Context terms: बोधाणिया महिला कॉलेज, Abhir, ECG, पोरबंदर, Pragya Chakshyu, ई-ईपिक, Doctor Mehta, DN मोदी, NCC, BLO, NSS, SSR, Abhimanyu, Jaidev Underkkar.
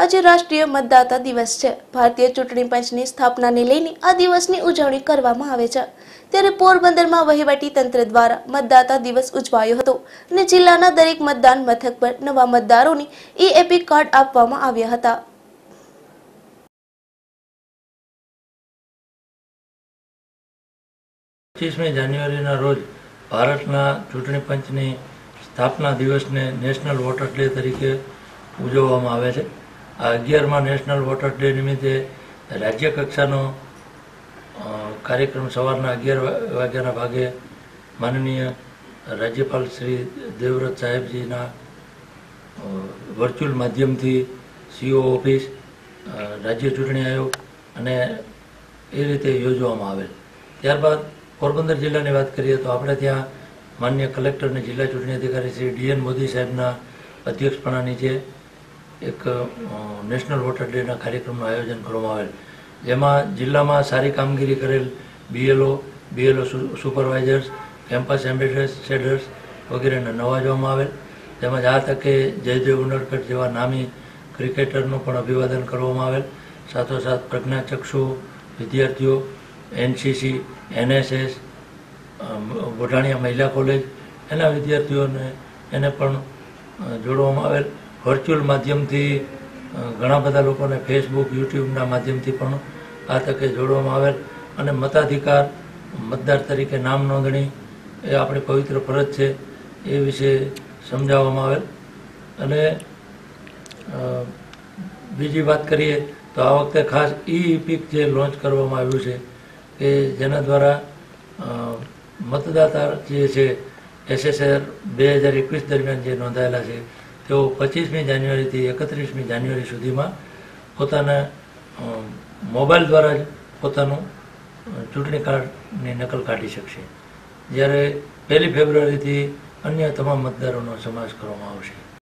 आज राष्ट्रीय मतदाता दिवस है। भारतीय चूंटणी पंचनी स्थापना ने लईने आ दिवसनी उजवणी करवामां आवे छे। त्यारे पोरबंदरमां वहीवटी तंत्र द्वारा मतदाता दिवस उजवायो हतो अने जिल्लाना दरेक मतदान मथक पर नवा मतदारोने ईएपी कार्ड आपवामां आव्या हता। जान्युआरीना रोज भारतना चूंटणी पंचनी स्थापना दिवस ने नेशनल वोटर डे तरीके उजववामां आवे छे। आ 11मां नेशनल वोटर डे निमित्ते राज्य कक्षानो कार्यक्रम सवारना 11 वाग्याना भागे माननीय राज्यपाल श्री देवव्रत साहेबजीना वर्च्युअल माध्यमथी सीओ ऑफिस राज्य चूंटणी आयोग अने ए रीते योजवामां आवे। त्यारबाद पोरबंदर जिला ने बात करिए तो आपणे त्यां मान्य कलेक्टर ने जिला चूंटणी अधिकारी श्री DN मोदी साहेबना अध्यक्षपणा नीचे एक नेशनल वोटर डे कार्यक्रम आयोजन करवामां आवेल, जेमां जिल्लामां सारी कामगीरी करेल BLO सुपरवाइजर्स, कैम्पस एम्बेसेडर्स वगैरेने नवाजवामां आवेल। तेमज आ तके जयदेव उंडरकर जेवा नामी क्रिकेटरनुं पण अभिवादन करवामां आवेल। साथोसाथ प्रज्ञा चक्षु विद्यार्थीओ NCC NSS बोधाणिया महिला कॉलेज एना विद्यार्थीओं ने एने पण जोड़वामां आवेल। वर्च्युअल माध्यमथी घणा बधा लोकोने फेसबुक यूट्यूबना माध्यमथी पण आ तके जोड़वामां आवेल अने मताधिकार मतदार तरीके नाम नोंधणी ए आपणी पवित्र फरज छे ए विषे समजाववामां आवेल। अने बीजी बात करिए तो आ वखते खास ई-ईपिक जे लॉन्च करवामां आव्युं छे के जेना द्वारा मतदाता जे छे SSR 2021 दरमियान जे नोंधायेला छे तो 25મી જાન્યુઆરી थी 31મી જાન્યુઆરી સુધીમાં પોતાના મોબાઈલ દ્વારા જ પોતાનું ચૂંટણી કાર્ડની નકલ કાઢી શકશે, જ્યારે 1 ફેબ્રુઆરીથી અન્ય તમામ મતદારોનો સમાવેશ કરવામાં આવશે।